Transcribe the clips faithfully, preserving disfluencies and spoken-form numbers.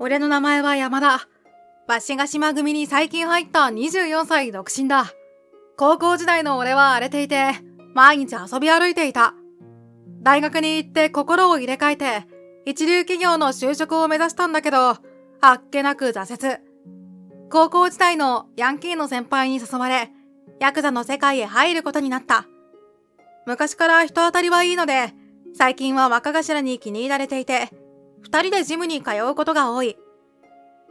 俺の名前は山田。鷲ヶ島組に最近入ったにじゅうよんさい独身だ。高校時代の俺は荒れていて、毎日遊び歩いていた。大学に行って心を入れ替えて、一流企業の就職を目指したんだけど、あっけなく挫折。高校時代のヤンキーの先輩に誘われ、ヤクザの世界へ入ることになった。昔から人当たりはいいので、最近は若頭に気に入られていて、二人でジムに通うことが多い。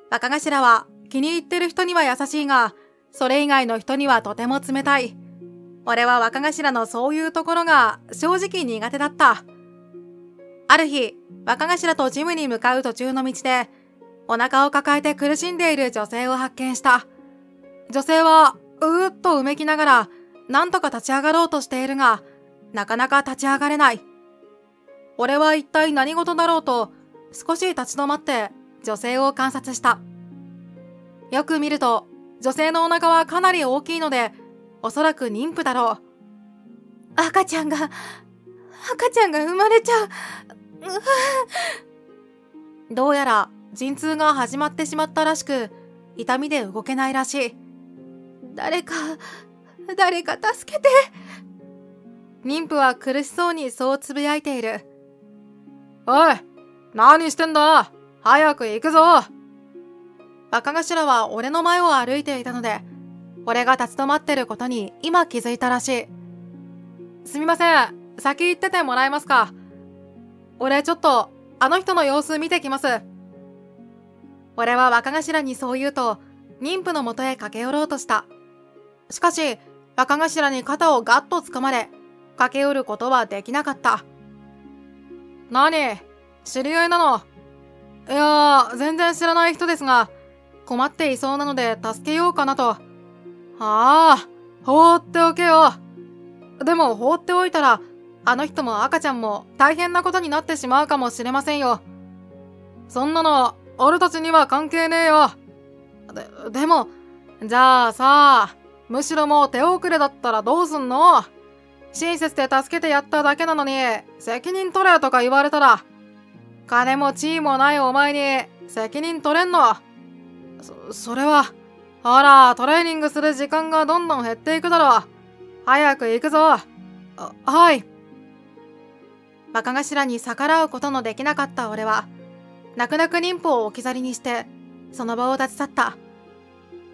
若頭は気に入ってる人には優しいが、それ以外の人にはとても冷たい。俺は若頭のそういうところが正直苦手だった。ある日、若頭とジムに向かう途中の道で、お腹を抱えて苦しんでいる女性を発見した。女性はうーっとうめきながら、なんとか立ち上がろうとしているが、なかなか立ち上がれない。俺は一体何事だろうと、少し立ち止まって女性を観察した。よく見ると、女性のお腹はかなり大きいので、おそらく妊婦だろう。赤ちゃんが、赤ちゃんが生まれちゃう。どうやら陣痛が始まってしまったらしく、痛みで動けないらしい。誰か、誰か助けて。妊婦は苦しそうにそうつぶやいている。おい、何してんだ、早く行くぞ。若頭は俺の前を歩いていたので、俺が立ち止まってることに今気づいたらしい。すみません、先行っててもらえますか。俺ちょっと、あの人の様子見てきます。俺は若頭にそう言うと、妊婦の元へ駆け寄ろうとした。しかし、若頭に肩をガッと掴まれ、駆け寄ることはできなかった。何？知り合いなの？いやー、全然知らない人ですが、困っていそうなので助けようかなと。ああ、放っておけよ。でも放っておいたら、あの人も赤ちゃんも大変なことになってしまうかもしれませんよ。そんなの、俺たちには関係ねえよ。で、でも、じゃあさ、むしろもう手遅れだったらどうすんの？親切で助けてやっただけなのに、責任取れとか言われたら、金も地位もないお前に責任取れんの？そ、それは、ほら、トレーニングする時間がどんどん減っていくだろう。早く行くぞ。あ、はい。若頭に逆らうことのできなかった俺は、泣く泣く妊婦を置き去りにして、その場を立ち去った。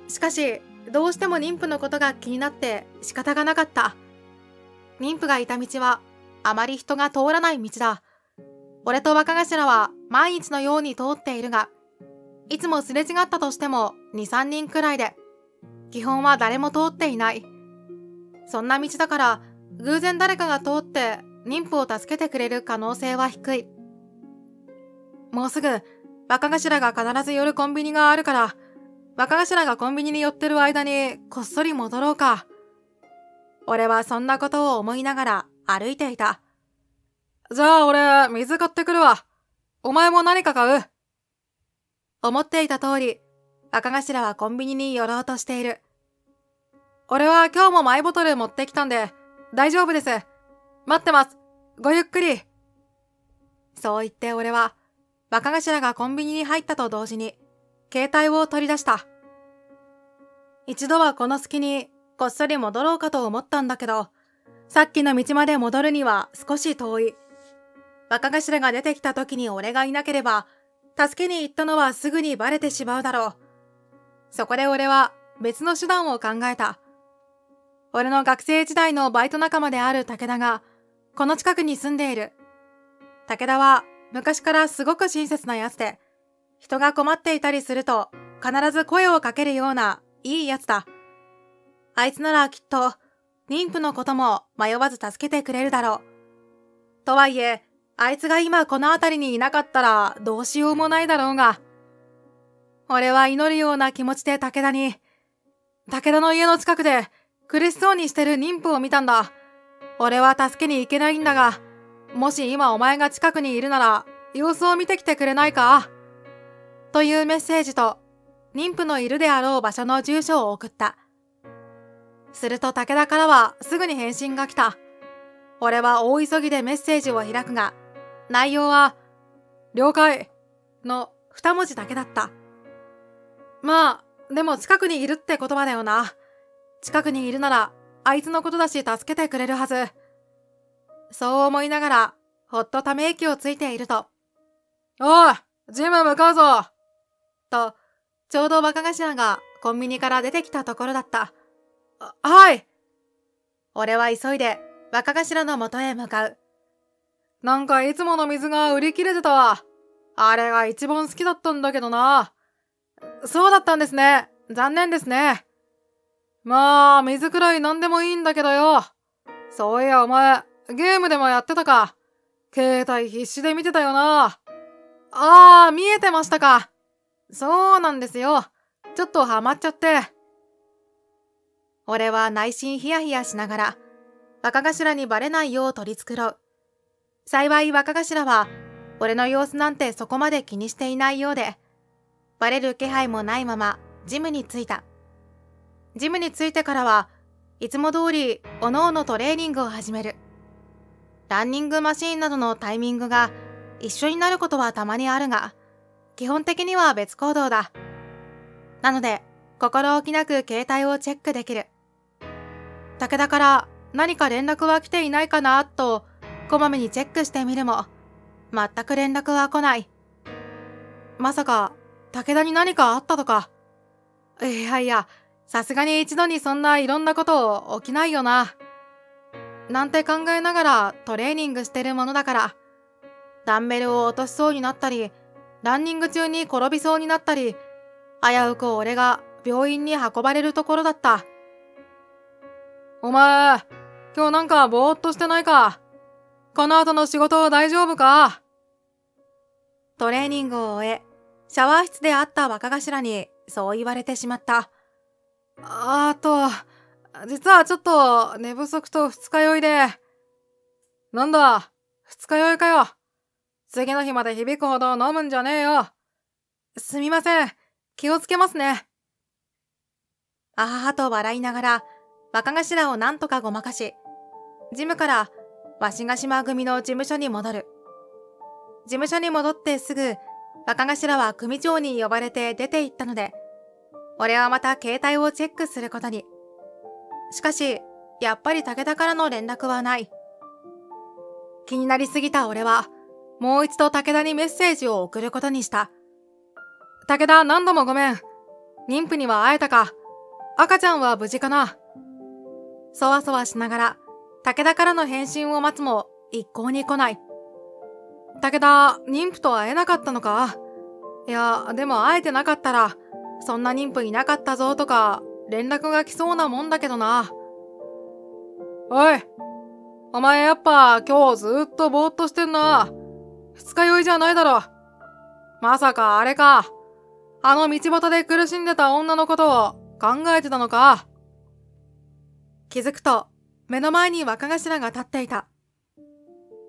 しかし、どうしても妊婦のことが気になって仕方がなかった。妊婦がいた道は、あまり人が通らない道だ。俺と若頭は毎日のように通っているが、いつもすれ違ったとしてもに、さんにんくらいで、基本は誰も通っていない。そんな道だから、偶然誰かが通って妊婦を助けてくれる可能性は低い。もうすぐ、若頭が必ず寄るコンビニがあるから、若頭がコンビニに寄ってる間にこっそり戻ろうか。俺はそんなことを思いながら歩いていた。じゃあ俺、水買ってくるわ。お前も何か買う？思っていた通り、若頭はコンビニに寄ろうとしている。俺は今日もマイボトル持ってきたんで、大丈夫です。待ってます。ごゆっくり。そう言って俺は、若頭がコンビニに入ったと同時に、携帯を取り出した。一度はこの隙に、こっそり戻ろうかと思ったんだけど、さっきの道まで戻るには少し遠い。若頭が出てきた時に俺がいなければ、助けに行ったのはすぐにバレてしまうだろう。そこで俺は別の手段を考えた。俺の学生時代のバイト仲間である武田が、この近くに住んでいる。武田は昔からすごく親切なやつで、人が困っていたりすると必ず声をかけるようないいやつだ。あいつならきっと、妊婦のことも迷わず助けてくれるだろう。とはいえ、あいつが今この辺りにいなかったらどうしようもないだろうが。俺は祈るような気持ちで武田に、武田の家の近くで苦しそうにしてる妊婦を見たんだ。俺は助けに行けないんだが、もし今お前が近くにいるなら様子を見てきてくれないか？というメッセージと、妊婦のいるであろう場所の住所を送った。すると武田からはすぐに返信が来た。俺は大急ぎでメッセージを開くが、内容は、了解の二文字だけだった。まあ、でも近くにいるって言葉だよな。近くにいるなら、あいつのことだし助けてくれるはず。そう思いながら、ほっとため息をついていると、おい、ジム向かうぞと、ちょうど若頭がコンビニから出てきたところだった。はい。俺は急いで若頭の元へ向かう。なんかいつもの水が売り切れてたわ。あれが一番好きだったんだけどな。そうだったんですね。残念ですね。まあ、水くらい何でもいいんだけどよ。そういやお前、ゲームでもやってたか。携帯必死で見てたよな。ああ、見えてましたか。そうなんですよ。ちょっとハマっちゃって。俺は内心ヒヤヒヤしながら、若頭にバレないよう取り繕う。幸い若頭は、俺の様子なんてそこまで気にしていないようで、バレる気配もないまま、ジムに着いた。ジムに着いてからは、いつも通り、おのおのトレーニングを始める。ランニングマシーンなどのタイミングが、一緒になることはたまにあるが、基本的には別行動だ。なので、心置きなく携帯をチェックできる。武田から何か連絡は来ていないかなと、こまめにチェックしてみるも、全く連絡は来ない。まさか、武田に何かあったとか。いやいや、さすがに一度にそんないろんなこと起きないよな。なんて考えながらトレーニングしてるものだから、ダンベルを落としそうになったり、ランニング中に転びそうになったり、危うく俺が病院に運ばれるところだった。お前、今日なんかぼーっとしてないか。この後の仕事大丈夫か？トレーニングを終え、シャワー室で会った若頭にそう言われてしまった。あと、実はちょっと寝不足と二日酔いで。なんだ、二日酔いかよ。次の日まで響くほど飲むんじゃねえよ。すみません。気をつけますね。あははと笑いながら、若頭をなんとかごまかし、ジムから、鷲ヶ島組の事務所に戻る。事務所に戻ってすぐ、若頭は組長に呼ばれて出て行ったので、俺はまた携帯をチェックすることに。しかし、やっぱり武田からの連絡はない。気になりすぎた俺は、もう一度武田にメッセージを送ることにした。武田何度もごめん。妊婦には会えたか。赤ちゃんは無事かな。そわそわしながら、武田からの返信を待つも一向に来ない。武田、妊婦と会えなかったのか？いや、でも会えてなかったら、そんな妊婦いなかったぞとか、連絡が来そうなもんだけどな。おい、お前やっぱ今日ずーっとぼーっとしてんな。二日酔いじゃないだろ。まさかあれか。あの道端で苦しんでた女のことを考えてたのか。気づくと、目の前に若頭が立っていた。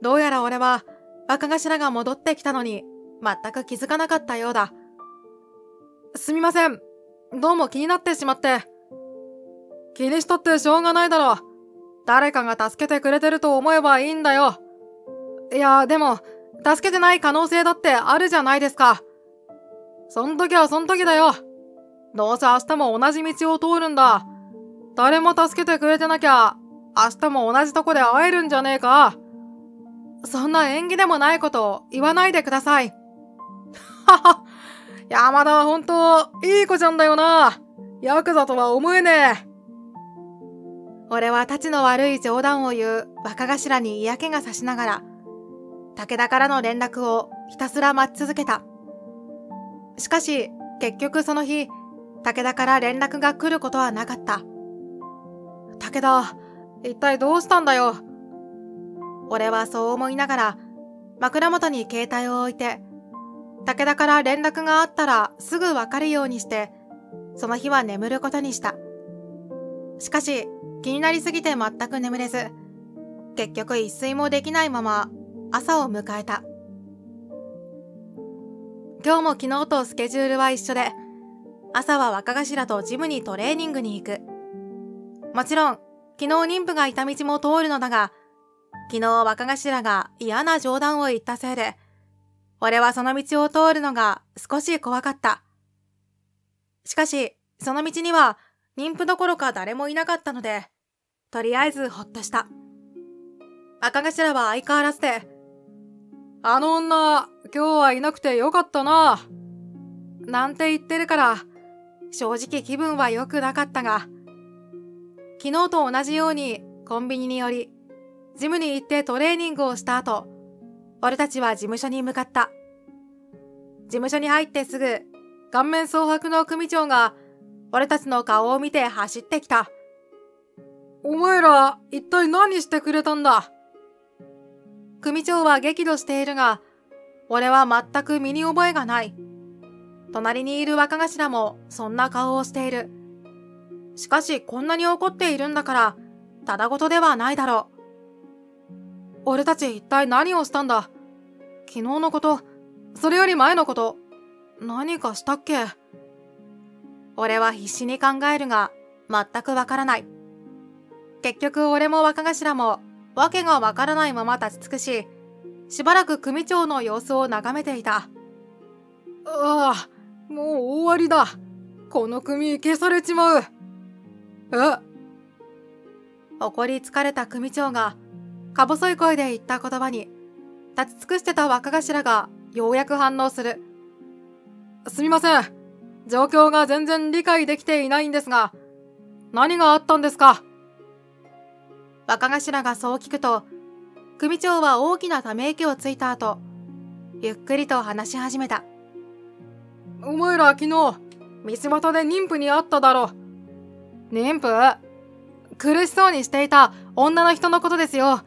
どうやら俺は、若頭が戻ってきたのに、全く気づかなかったようだ。すみません。どうも気になってしまって。気にしとってしょうがないだろ。誰かが助けてくれてると思えばいいんだよ。いや、でも、助けてない可能性だってあるじゃないですか。そん時はそん時だよ。どうせ明日も同じ道を通るんだ。誰も助けてくれてなきゃ、明日も同じとこで会えるんじゃねえか。そんな縁起でもないことを言わないでください。はは、山田は本当、いい子ちゃんだよな。ヤクザとは思えねえ。俺はたちの悪い冗談を言う若頭に嫌気がさしながら、武田からの連絡をひたすら待ち続けた。しかし、結局その日、武田から連絡が来ることはなかった。武田、一体どうしたんだよ。俺はそう思いながら、枕元に携帯を置いて、武田から連絡があったらすぐわかるようにして、その日は眠ることにした。しかし、気になりすぎて全く眠れず、結局一睡もできないまま朝を迎えた。今日も昨日とスケジュールは一緒で、朝は若頭とジムにトレーニングに行く。もちろん、昨日妊婦がいた道も通るのだが、昨日若頭が嫌な冗談を言ったせいで、俺はその道を通るのが少し怖かった。しかし、その道には妊婦どころか誰もいなかったので、とりあえずほっとした。赤頭は相変わらずで、あの女、今日はいなくてよかったな。なんて言ってるから、正直気分は良くなかったが、昨日と同じようにコンビニに寄り、ジムに行ってトレーニングをした後、俺たちは事務所に向かった。事務所に入ってすぐ、顔面蒼白の組長が、俺たちの顔を見て走ってきた。お前ら、一体何してくれたんだ？組長は激怒しているが、俺は全く身に覚えがない。隣にいる若頭もそんな顔をしている。しかしこんなに怒っているんだから、ただごとではないだろう。俺たち一体何をしたんだ？昨日のこと、それより前のこと、何かしたっけ？俺は必死に考えるが、全くわからない。結局俺も若頭も、わけがわからないまま立ち尽くし、しばらく組長の様子を眺めていた。ああ、もう終わりだ。この組消されちまう。え？怒り疲れた組長が、か細い声で言った言葉に、立ち尽くしてた若頭がようやく反応する。すみません。状況が全然理解できていないんですが、何があったんですか？若頭がそう聞くと、組長は大きなため息をついた後、ゆっくりと話し始めた。お前ら昨日、道端で妊婦に会っただろう。妊婦？苦しそうにしていた女の人のことですよ。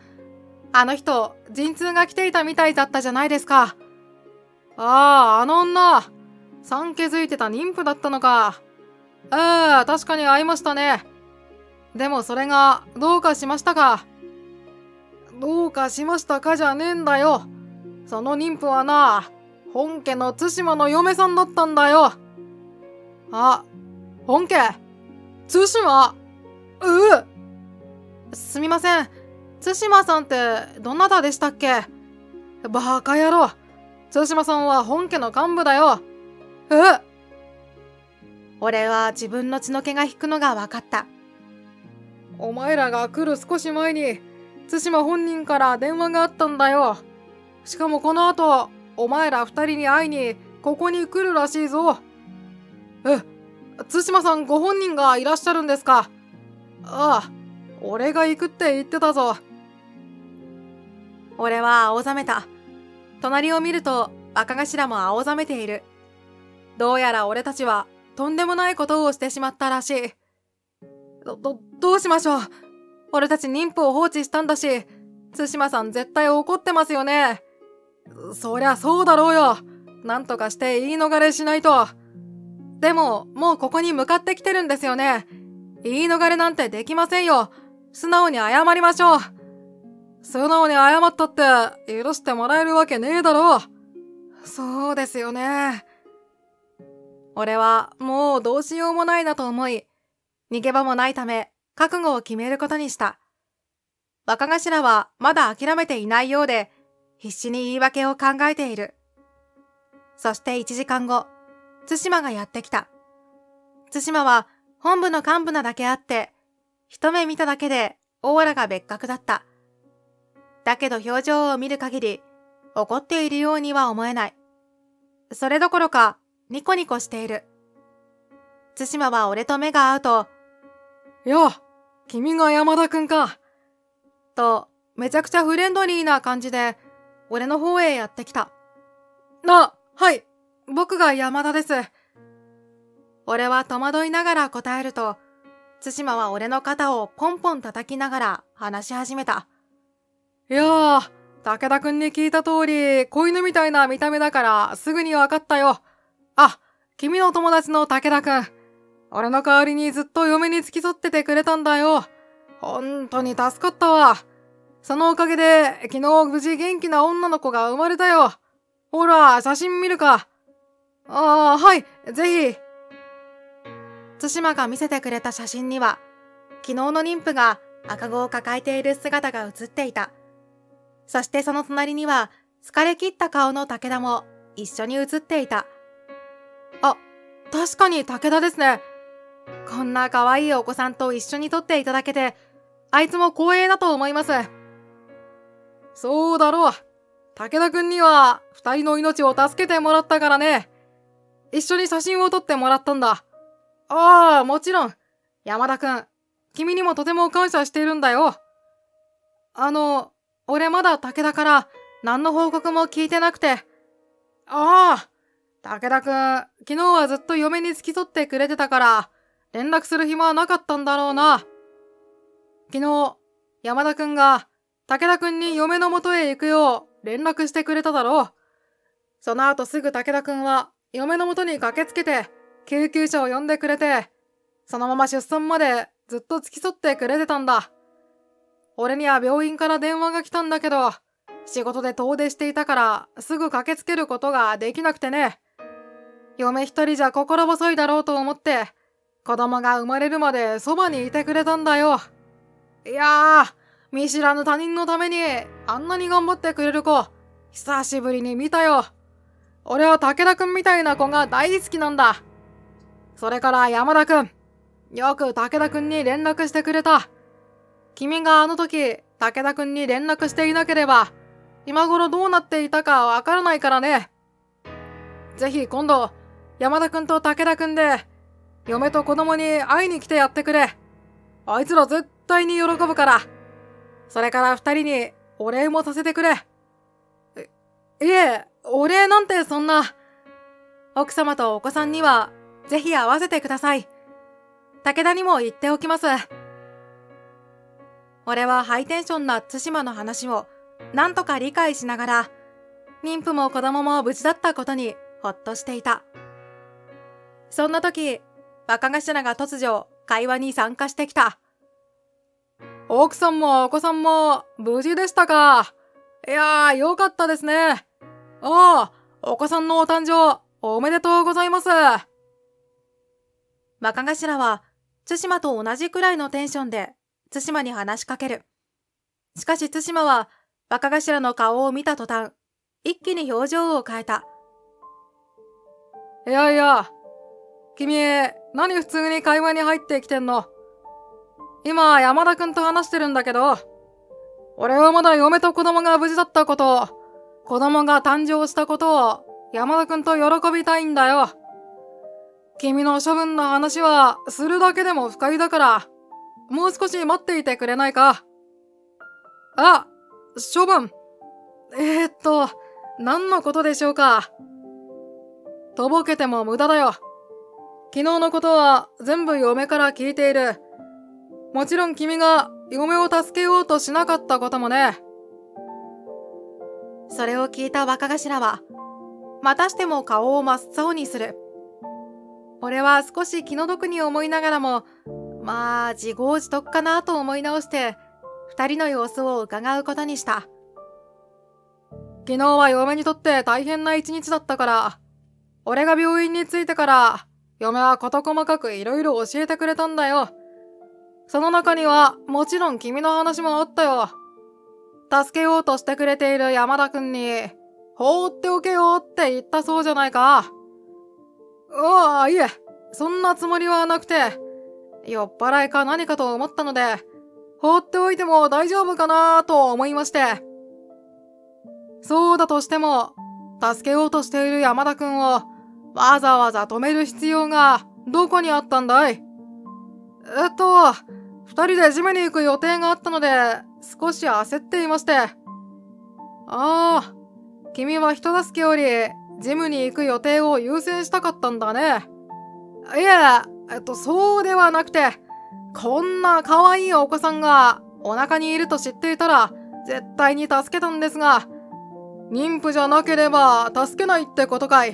あの人、陣痛が来ていたみたいだったじゃないですか。ああ、あの女。産気づいてた妊婦だったのか。ああ、確かに会いましたね。でもそれが、どうかしましたか。どうかしましたかじゃねえんだよ。その妊婦はな、本家の対馬の嫁さんだったんだよ。あ、本家？対馬？うう！すみません。対馬さんって、どなたでしたっけ？バカ野郎。対馬さんは本家の幹部だよ。え？俺は自分の血の気が引くのが分かった。お前らが来る少し前に、対馬本人から電話があったんだよ。しかもこの後、お前ら二人に会いに、ここに来るらしいぞ。え、対馬さんご本人がいらっしゃるんですか？ああ、俺が行くって言ってたぞ。俺は青ざめた。隣を見ると若頭も青ざめている。どうやら俺たちはとんでもないことをしてしまったらしい。ど、ど、どうしましょう。俺たち妊婦を放置したんだし、対馬さん絶対怒ってますよね。そりゃそうだろうよ。なんとかして言い逃れしないと。でも、もうここに向かってきてるんですよね。言い逃れなんてできませんよ。素直に謝りましょう。素直に謝ったって許してもらえるわけねえだろう。そうですよね。俺はもうどうしようもないなと思い、逃げ場もないため覚悟を決めることにした。若頭はまだ諦めていないようで、必死に言い訳を考えている。そしていちじかんご、対馬がやってきた。対馬は本部の幹部なだけあって、一目見ただけでオーラが別格だった。だけど表情を見る限り、怒っているようには思えない。それどころか、ニコニコしている。対馬は俺と目が合うと、よっ、君が山田くんか。と、めちゃくちゃフレンドリーな感じで、俺の方へやってきた。あ、はい、僕が山田です。俺は戸惑いながら答えると、対馬は俺の肩をポンポン叩きながら話し始めた。いやー、武田くんに聞いた通り、子犬みたいな見た目だからすぐにわかったよ。あ、君のお友達の武田くん。俺の代わりにずっと嫁に付き添っててくれたんだよ。ほんとに助かったわ。そのおかげで、昨日無事元気な女の子が生まれたよ。ほら、写真見るか。ああ、はい、ぜひ。対馬が見せてくれた写真には、昨日の妊婦が赤子を抱えている姿が写っていた。そしてその隣には、疲れ切った顔の武田も一緒に写っていた。あ、確かに武田ですね。こんな可愛いお子さんと一緒に撮っていただけて、あいつも光栄だと思います。そうだろう。武田くんには二人の命を助けてもらったからね。一緒に写真を撮ってもらったんだ。ああ、もちろん。山田くん、君にもとても感謝しているんだよ。あの、俺まだ武田から何の報告も聞いてなくて。ああ、武田くん、昨日はずっと嫁に付き添ってくれてたから、連絡する暇はなかったんだろうな。昨日、山田くんが武田くんに嫁の元へ行くよう連絡してくれただろう。その後すぐ武田くんは嫁の元に駆けつけて救急車を呼んでくれて、そのまま出産までずっと付き添ってくれてたんだ。俺には病院から電話が来たんだけど、仕事で遠出していたからすぐ駆けつけることができなくてね。嫁一人じゃ心細いだろうと思って、子供が生まれるまでそばにいてくれたんだよ。いやー、見知らぬ他人のためにあんなに頑張ってくれる子、久しぶりに見たよ。俺は武田くんみたいな子が大好きなんだ。それから山田くん、よく武田くんに連絡してくれた。君があの時、武田くんに連絡していなければ、今頃どうなっていたかわからないからね。ぜひ今度、山田くんと武田くんで、嫁と子供に会いに来てやってくれ。あいつら絶対に喜ぶから。それから二人にお礼もさせてくれ。え、いえ、お礼なんてそんな。奥様とお子さんにはぜひ会わせてください。武田にも言っておきます。俺はハイテンションな対馬の話をなんとか理解しながら、妊婦も子供も無事だったことにほっとしていた。そんな時、若頭が突如、会話に参加してきた。奥さんもお子さんも無事でしたか。いやー、よかったですね。ああ、お子さんのお誕生、おめでとうございます。若頭は、対馬と同じくらいのテンションで、対馬に話しかける。しかし対馬は、若頭の顔を見た途端、一気に表情を変えた。いやいや、君、何普通に会話に入ってきてんの。今、山田くんと話してるんだけど、俺はまだ嫁と子供が無事だったこと、子供が誕生したことを山田くんと喜びたいんだよ。君の処分の話はするだけでも不快だから、もう少し待っていてくれないか。あ、処分。えーっと、何のことでしょうか。とぼけても無駄だよ。昨日のことは全部嫁から聞いている。もちろん君が嫁を助けようとしなかったこともね。それを聞いた若頭は、またしても顔を真っ青にする。俺は少し気の毒に思いながらも、まあ自業自得かなと思い直して、二人の様子を伺うことにした。昨日は嫁にとって大変な一日だったから、俺が病院に着いてから、嫁は事細かくいろいろ教えてくれたんだよ。その中にはもちろん君の話もあったよ。助けようとしてくれている山田くんに、放っておけよって言ったそうじゃないか。ああ、いえ、そんなつもりはなくて、酔っ払いか何かと思ったので、放っておいても大丈夫かなと思いまして。そうだとしても、助けようとしている山田くんを、わざわざ止める必要がどこにあったんだい？えっと、二人でジムに行く予定があったので少し焦っていまして。ああ、君は人助けよりジムに行く予定を優先したかったんだね。いや、えっと、そうではなくて、こんな可愛いお子さんがお腹にいると知っていたら絶対に助けたんですが、妊婦じゃなければ助けないってことかい？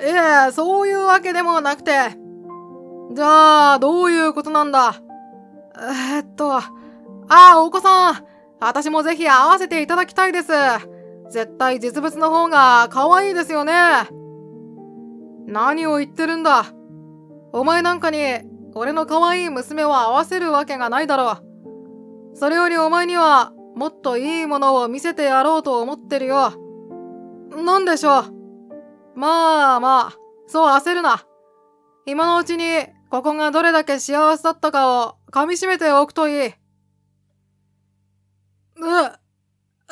いえ、そういうわけでもなくて。じゃあ、どういうことなんだ？えっと、ああ、お子さん、私もぜひ会わせていただきたいです。絶対実物の方が可愛いですよね。何を言ってるんだ。お前なんかに、俺の可愛い娘を会わせるわけがないだろう。それよりお前には、もっといいものを見せてやろうと思ってるよ。なんでしょう。まあまあ、そう焦るな。今のうちに、ここがどれだけ幸せだったかを噛み締めておくといい。う、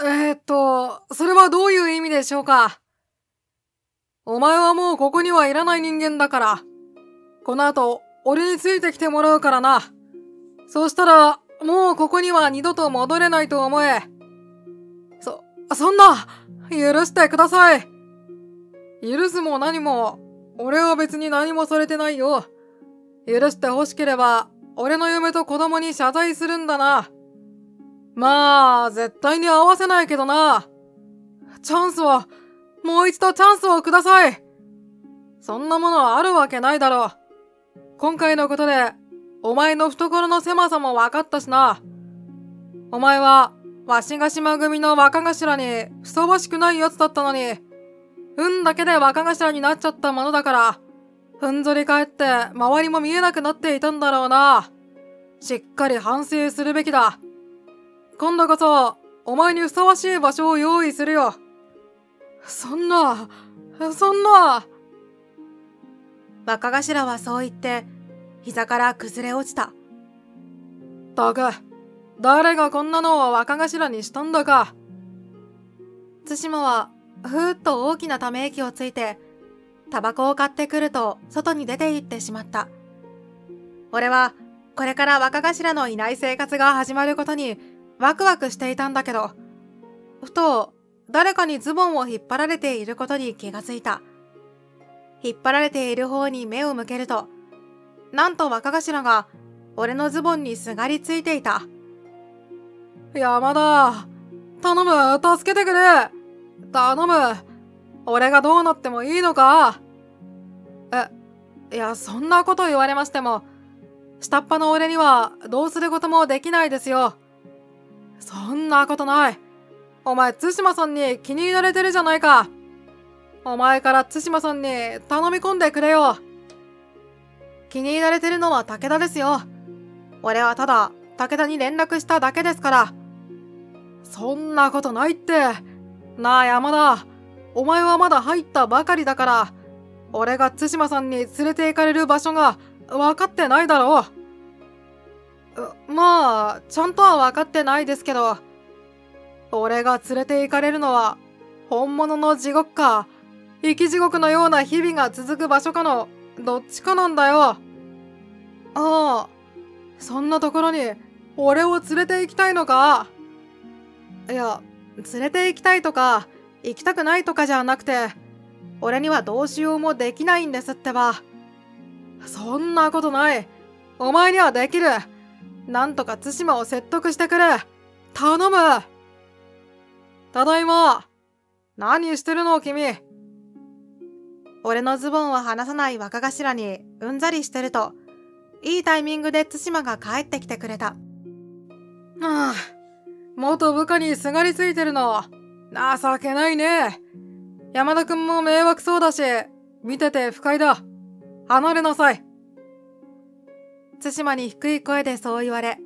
えー、っと、それはどういう意味でしょうか。お前はもうここにはいらない人間だから、この後、俺についてきてもらうからな。そうしたら、もうここには二度と戻れないと思え。そ、そんな、許してください。許すも何も、俺は別に何もされてないよ。許して欲しければ、俺の嫁と子供に謝罪するんだな。まあ、絶対に合わせないけどな。チャンスを、もう一度チャンスをください。そんなものあるわけないだろう。今回のことで、お前の懐の狭さも分かったしな。お前は、鷲ヶ島組の若頭にふさわしくない奴だったのに、運だけで若頭になっちゃったものだから、ふんぞり返って周りも見えなくなっていたんだろうな。しっかり反省するべきだ。今度こそ、お前にふさわしい場所を用意するよ。そんな、そんな。若頭はそう言って、膝から崩れ落ちた。ったく、誰がこんなのを若頭にしたんだか。津島は、ふーっと大きなため息をついて、タバコを買ってくると外に出て行ってしまった。俺は、これから若頭のいない生活が始まることにワクワクしていたんだけど、ふと、誰かにズボンを引っ張られていることに気がついた。引っ張られている方に目を向けると、なんと若頭が俺のズボンにすがりついていた。山田、頼む、助けてくれ。頼む、俺がどうなってもいいのか。え、いや、そんなこと言われましても、下っ端の俺にはどうすることもできないですよ。そんなことない。お前、津島さんに気に入られてるじゃないか。お前から津島さんに頼み込んでくれよ。気に入られてるのは武田ですよ。俺はただ武田に連絡しただけですから。そんなことないって。なあ山田、お前はまだ入ったばかりだから、俺が津島さんに連れて行かれる場所が分かってないだろう。まあ、ちゃんとは分かってないですけど、俺が連れて行かれるのは本物の地獄か、生き地獄のような日々が続く場所かの、どっちかなんだよ。ああ、そんなところに俺を連れて行きたいのか。いや、連れて行きたいとか行きたくないとかじゃなくて、俺にはどうしようもできないんですってば。そんなことない。お前にはできる。なんとか対馬を説得してくれ。頼む。ただいま。何してるの君。俺のズボンを離さない若頭にうんざりしてると、いいタイミングで津島が帰ってきてくれた。ああ、元部下にすがりついてるの、情けないね。山田くんも迷惑そうだし、見てて不快だ。離れなさい。津島に低い声でそう言われ、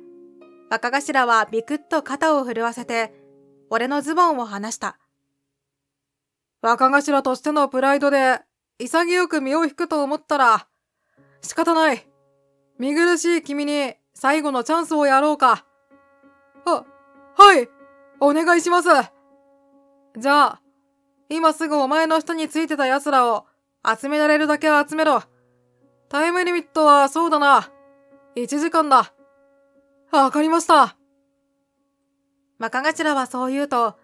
若頭はビクッと肩を震わせて、俺のズボンを離した。若頭としてのプライドで、潔く身を引くと思ったら、仕方ない。見苦しい君に最後のチャンスをやろうか。あ、はい、お願いします。じゃあ、今すぐお前の下についてた奴らを集められるだけ集めろ。タイムリミットはそうだな。いちじかんだ。わかりました。若頭はそう言うと、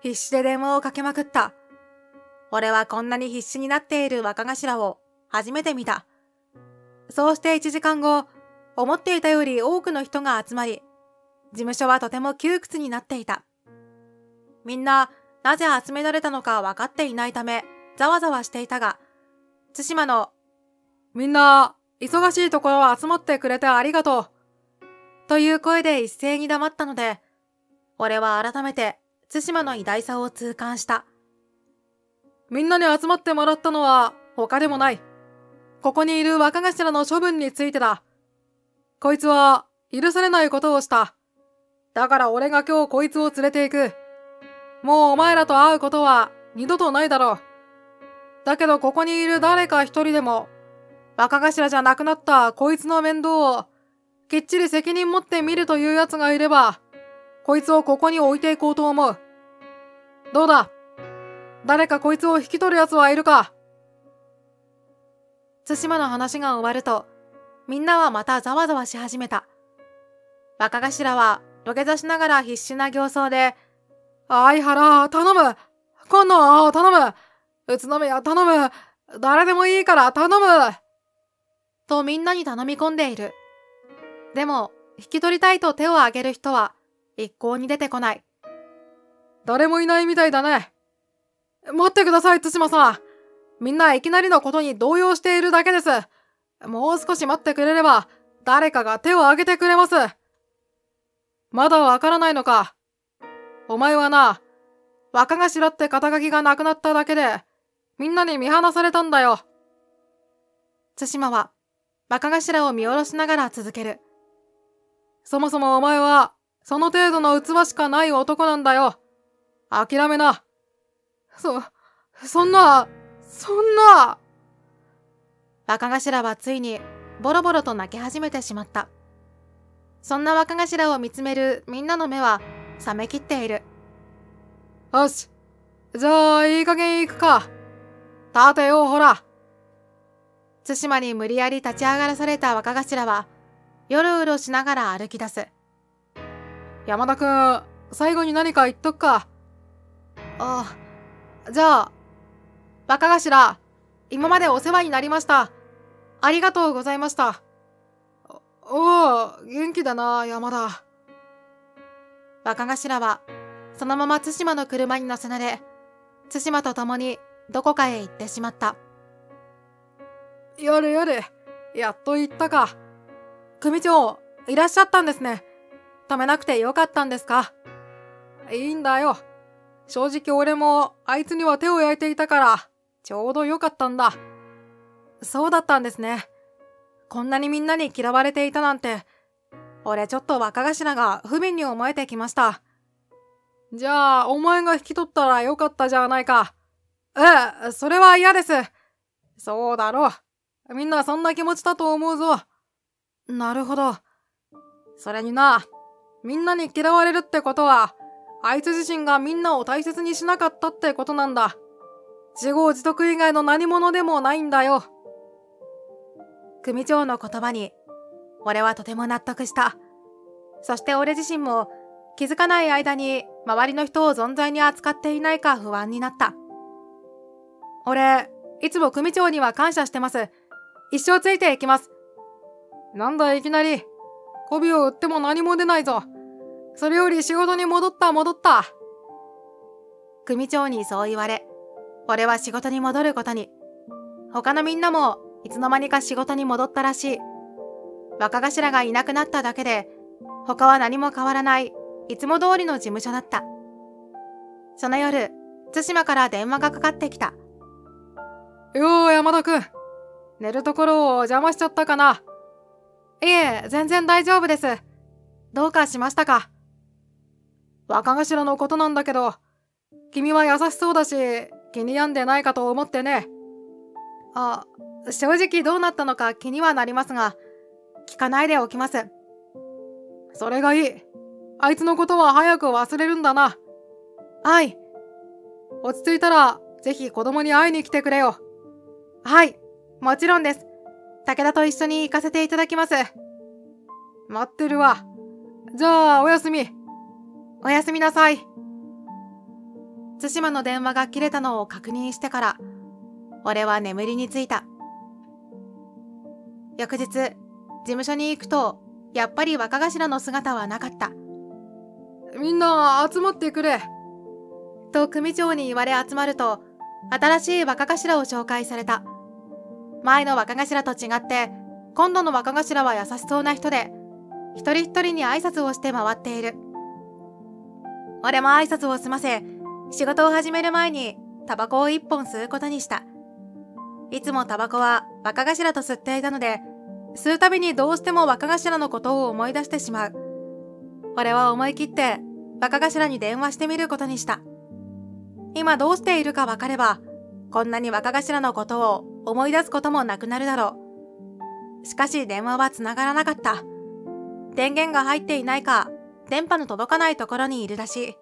必死で電話をかけまくった。俺はこんなに必死になっている若頭を初めて見た。そうしていちじかんご、思っていたより多くの人が集まり、事務所はとても窮屈になっていた。みんな、なぜ集められたのか分かっていないため、ざわざわしていたが、津島の、みんな、忙しいところ集まってくれてありがとう。という声で一斉に黙ったので、俺は改めて津島の偉大さを痛感した。みんなに集まってもらったのは他でもない。ここにいる若頭の処分についてだ。こいつは許されないことをした。だから俺が今日こいつを連れて行く。もうお前らと会うことは二度とないだろう。だけどここにいる誰か一人でも、バカ頭じゃなくなったこいつの面倒を、きっちり責任持って見るという奴がいれば、こいつをここに置いていこうと思う。どうだ？誰かこいつを引き取る奴はいるか？対馬の話が終わると、みんなはまたざわざわし始めた。若頭は土下座しながら必死な形相で、相原、頼む！今野、頼む！宇都宮、頼む！誰でもいいから頼む！とみんなに頼み込んでいる。でも、引き取りたいと手を挙げる人は一向に出てこない。誰もいないみたいだね。待ってください、対馬さん。みんないきなりのことに動揺しているだけです。もう少し待ってくれれば、誰かが手を挙げてくれます。まだわからないのか。お前はな、若頭って肩書きがなくなっただけで、みんなに見放されたんだよ。対馬は、若頭を見下ろしながら続ける。そもそもお前は、その程度の器しかない男なんだよ。諦めな。そ、そんな、そんな。若頭はついにボロボロと泣き始めてしまった。そんな若頭を見つめるみんなの目は冷めきっている。よし。じゃあ、いい加減行くか。立てよ、ほら。対馬に無理やり立ち上がらされた若頭は、よろうろしながら歩き出す。山田くん、最後に何か言っとくか。ああ。じゃあ、若頭、今までお世話になりました。ありがとうございました。お、おう、元気だな、山田。若頭は、そのまま対馬の車に乗せられ、対馬と共にどこかへ行ってしまった。やれやれ、やっと行ったか。組長、いらっしゃったんですね。止めなくてよかったんですか？いいんだよ。正直俺もあいつには手を焼いていたからちょうどよかったんだ。そうだったんですね。こんなにみんなに嫌われていたなんて、俺ちょっと若頭が不憫に思えてきました。じゃあ、お前が引き取ったらよかったじゃないか。ええ、それは嫌です。そうだろう。みんなそんな気持ちだと思うぞ。なるほど。それにな、みんなに嫌われるってことは、あいつ自身がみんなを大切にしなかったってことなんだ。自業自得以外の何者でもないんだよ。組長の言葉に、俺はとても納得した。そして俺自身も気づかない間に周りの人を存在に扱っていないか不安になった。俺、いつも組長には感謝してます。一生ついていきます。なんだいきなり。媚びを売っても何も出ないぞ。それより仕事に戻った戻った。組長にそう言われ、俺は仕事に戻ることに。他のみんなもいつの間にか仕事に戻ったらしい。若頭がいなくなっただけで、他は何も変わらない、いつも通りの事務所だった。その夜、対馬から電話がかかってきた。よう、山田くん。寝るところを邪魔しちゃったかな。いえ、全然大丈夫です。どうかしましたか？若頭のことなんだけど、君は優しそうだし、気に病んでないかと思ってね。あ、正直どうなったのか気にはなりますが、聞かないでおきます。それがいい。あいつのことは早く忘れるんだな。はい。落ち着いたら、ぜひ子供に会いに来てくれよ。はい、もちろんです。武田と一緒に行かせていただきます。待ってるわ。じゃあ、おやすみ。おやすみなさい。対馬の電話が切れたのを確認してから、俺は眠りについた。翌日、事務所に行くと、やっぱり若頭の姿はなかった。みんな集まってくれ。と組長に言われ集まると、新しい若頭を紹介された。前の若頭と違って、今度の若頭は優しそうな人で、一人一人に挨拶をして回っている。俺も挨拶を済ませ、仕事を始める前にタバコを一本吸うことにした。いつもタバコは若頭と吸っていたので、吸うたびにどうしても若頭のことを思い出してしまう。俺は思い切って若頭に電話してみることにした。今どうしているかわかれば、こんなに若頭のことを思い出すこともなくなるだろう。しかし電話はつながらなかった。電源が入っていないか、電波の届かないところにいるらしい。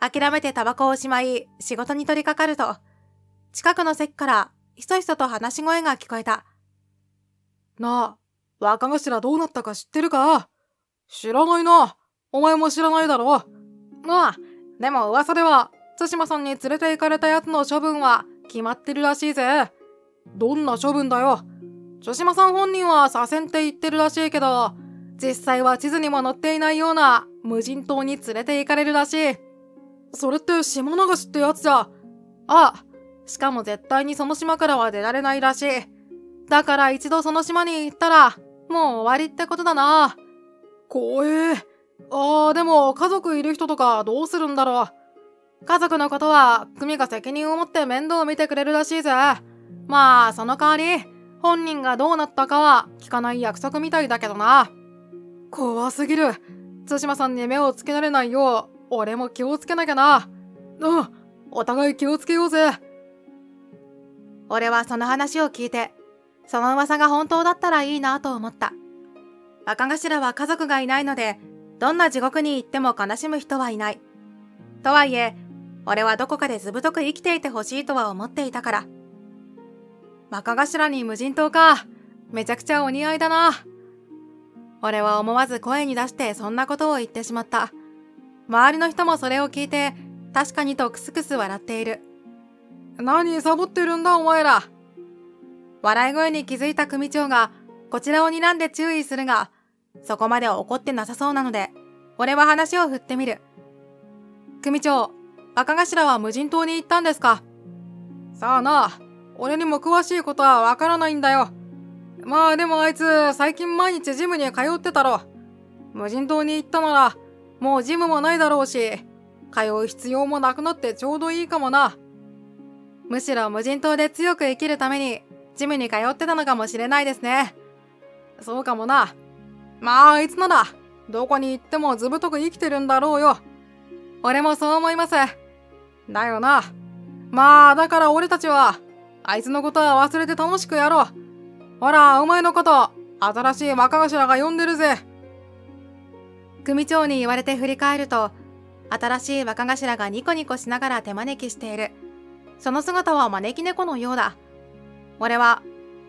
諦めてタバコをしまい、仕事に取り掛かると、近くの席からひそひそと話し声が聞こえた。なあ、若頭どうなったか知ってるか？知らないな。お前も知らないだろ。なあ、でも噂では、津島さんに連れて行かれた奴の処分は決まってるらしいぜ。どんな処分だよ。津島さん本人は左遷って言ってるらしいけど、実際は地図にも載っていないような無人島に連れて行かれるらしい。それって島流しってやつじゃ。ああ、しかも絶対にその島からは出られないらしい。だから一度その島に行ったら、もう終わりってことだな。怖え。ああ、でも家族いる人とかどうするんだろう。家族のことは、組が責任を持って面倒を見てくれるらしいぜ。まあ、その代わり、本人がどうなったかは聞かない約束みたいだけどな。怖すぎる。津島さんに目をつけられないよう、俺も気をつけなきゃな。うん、お互い気をつけようぜ。俺はその話を聞いて、その噂が本当だったらいいなと思った。若頭は家族がいないので、どんな地獄に行っても悲しむ人はいない。とはいえ、俺はどこかでずぶとく生きていてほしいとは思っていたから。若頭に無人島か。めちゃくちゃお似合いだな。俺は思わず声に出してそんなことを言ってしまった。周りの人もそれを聞いて、確かにとクスクス笑っている。何サボってるんだお前ら。笑い声に気づいた組長が、こちらを睨んで注意するが、そこまでは怒ってなさそうなので、俺は話を振ってみる。組長、若頭は無人島に行ったんですか？さあな、俺にも詳しいことはわからないんだよ。まあでもあいつ、最近毎日ジムに通ってたろ。無人島に行ったなら、もうジムもないだろうし、通う必要もなくなってちょうどいいかもな。むしろ無人島で強く生きるために、ジムに通ってたのかもしれないですね。そうかもな。まああいつなら、どこに行ってもずぶとく生きてるんだろうよ。俺もそう思います。だよな。まあだから俺たちは、あいつのことは忘れて楽しくやろう。ほら、お前のこと、新しい若頭が呼んでるぜ。組長に言われて振り返ると、新しい若頭がニコニコしながら手招きしている。その姿は招き猫のようだ。俺は、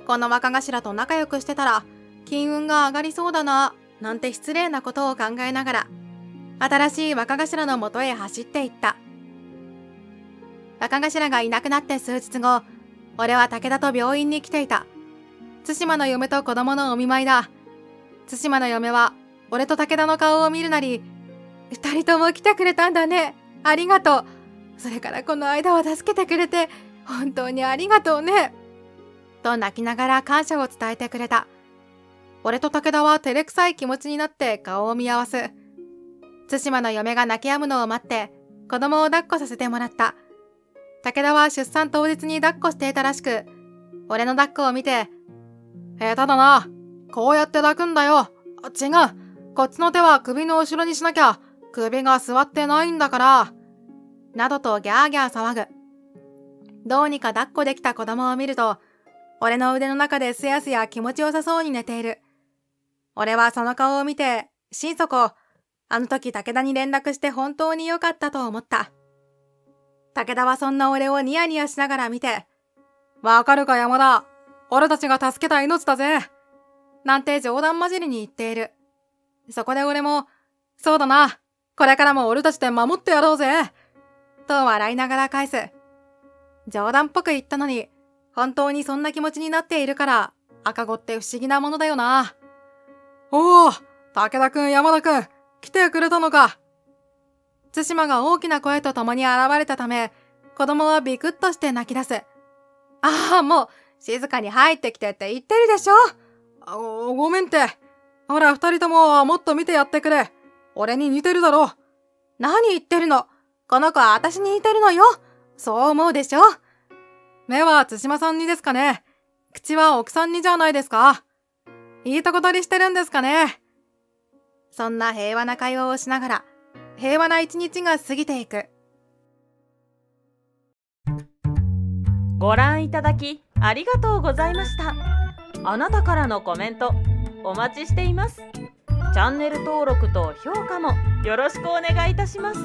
この若頭と仲良くしてたら、金運が上がりそうだな、なんて失礼なことを考えながら、新しい若頭のもとへ走っていった。若頭がいなくなって数日後、俺は武田と病院に来ていた。津島の嫁と子供のお見舞いだ。津島の嫁は、俺と武田の顔を見るなり、二人とも来てくれたんだね。ありがとう。それからこの間は助けてくれて、本当にありがとうね。と泣きながら感謝を伝えてくれた。俺と武田は照れくさい気持ちになって顔を見合わす。津島の嫁が泣き止むのを待って、子供を抱っこさせてもらった。武田は出産当日に抱っこしていたらしく、俺の抱っこを見て、下手だな。こうやって抱くんだよ。違う。こっちの手は首の後ろにしなきゃ、首が座ってないんだから。などとギャーギャー騒ぐ。どうにか抱っこできた子供を見ると、俺の腕の中ですやすや気持ちよさそうに寝ている。俺はその顔を見て、心底、あの時武田に連絡して本当に良かったと思った。武田はそんな俺をニヤニヤしながら見て、わかるか山田、俺たちが助けた命だぜ。なんて冗談交じりに言っている。そこで俺も、そうだな、これからも俺たちで守ってやろうぜ。と笑いながら返す。冗談っぽく言ったのに、本当にそんな気持ちになっているから、赤子って不思議なものだよな。おお、武田くん、山田くん、来てくれたのか。津島が大きな声と共に現れたため、子供はビクッとして泣き出す。ああ、もう、静かに入ってきてって言ってるでしょ。ご、ごめんって。ほら、二人とももっと見てやってくれ。俺に似てるだろ。何言ってるの。この子は私に似てるのよ。そう思うでしょ。目は津島さんにですかね。口は奥さんにじゃないですか。いいとこ取りしてるんですかね。そんな平和な会話をしながら、平和な一日が過ぎていく。ご覧いただきありがとうございました。あなたからのコメントお待ちしています。チャンネル登録と評価もよろしくお願いいたします。